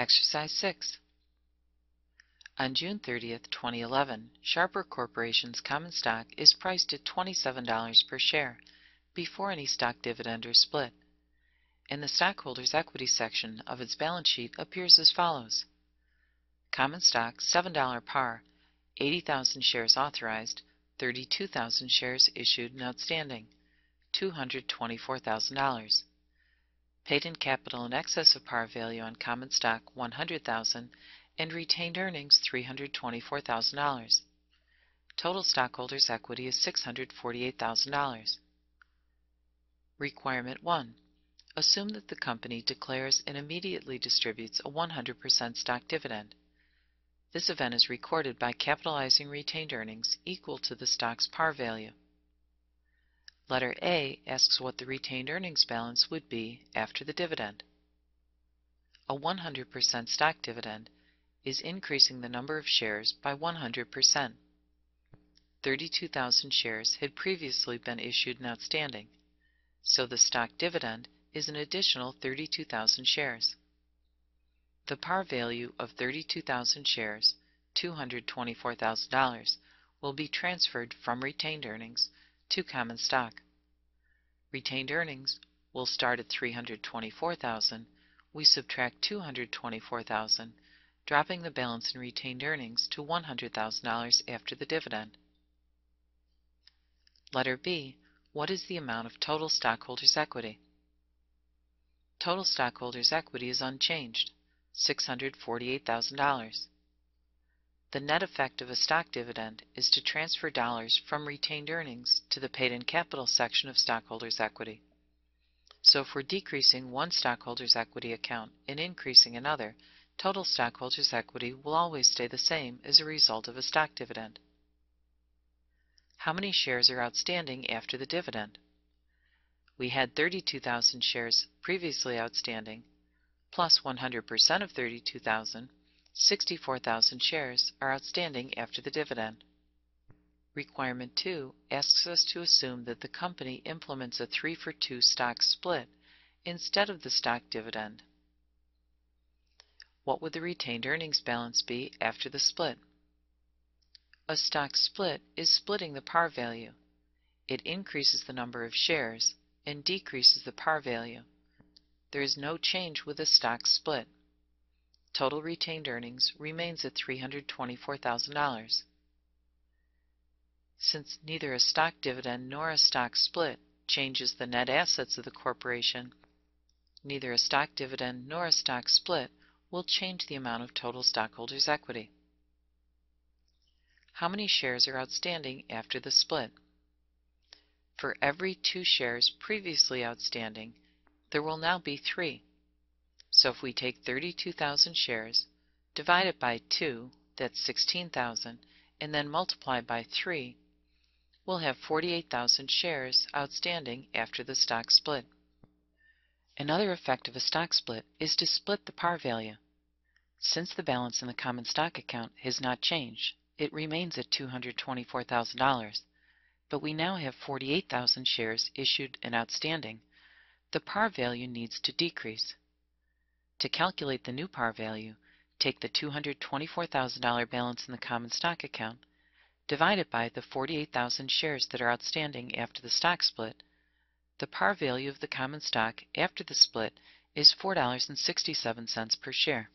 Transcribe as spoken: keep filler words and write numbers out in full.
Exercise six. On June thirtieth, twenty eleven, Sharper Corporation's common stock is priced at twenty-seven dollars per share before any stock dividend or split, and the stockholders' equity section of its balance sheet appears as follows. Common stock seven dollars par, eighty thousand shares authorized, thirty-two thousand shares issued and outstanding, two hundred twenty-four thousand dollars. Paid-in capital in excess of par value on common stock one hundred thousand dollars and retained earnings three hundred twenty-four thousand dollars. Total stockholders' equity is six hundred forty-eight thousand dollars. Requirement one. Assume that the company declares and immediately distributes a one hundred percent stock dividend. This event is recorded by capitalizing retained earnings equal to the stock's par value. Letter A asks what the retained earnings balance would be after the dividend. A one hundred percent stock dividend is increasing the number of shares by one hundred percent. thirty-two thousand shares had previously been issued and outstanding, so the stock dividend is an additional thirty-two thousand shares. The par value of thirty-two thousand shares, two hundred twenty-four thousand dollars, will be transferred from retained earnings to common stock. Retained earnings will start at three hundred twenty-four thousand dollars. We subtract two hundred twenty-four thousand dollars, dropping the balance in retained earnings to one hundred thousand dollars after the dividend. Letter B. What is the amount of total stockholders' equity? Total stockholders' equity is unchanged, six hundred forty-eight thousand dollars. The net effect of a stock dividend is to transfer dollars from retained earnings to the paid-in capital section of stockholders' equity. So if we're decreasing one stockholders' equity account and increasing another, total stockholders' equity will always stay the same as a result of a stock dividend. How many shares are outstanding after the dividend? We had thirty-two thousand shares previously outstanding, plus one hundred percent of thirty-two thousand, sixty-four thousand shares are outstanding after the dividend. Requirement two asks us to assume that the company implements a three for two stock split instead of the stock dividend. What would the retained earnings balance be after the split? A stock split is splitting the par value. It increases the number of shares and decreases the par value. There is no change with a stock split. Total retained earnings remains at three hundred twenty-four thousand dollars. Since neither a stock dividend nor a stock split changes the net assets of the corporation, neither a stock dividend nor a stock split will change the amount of total stockholders' equity. How many shares are outstanding after the split? For every two shares previously outstanding, there will now be three. So if we take thirty-two thousand shares, divide it by two, that's sixteen thousand, and then multiply by three, we'll have forty-eight thousand shares outstanding after the stock split. Another effect of a stock split is to split the par value. Since the balance in the common stock account has not changed, it remains at two hundred twenty-four thousand dollars, but we now have forty-eight thousand shares issued and outstanding. The par value needs to decrease. To calculate the new par value, take the two hundred twenty-four thousand dollars balance in the common stock account, divide it by the forty-eight thousand shares that are outstanding after the stock split. The par value of the common stock after the split is four dollars and sixty-seven cents per share.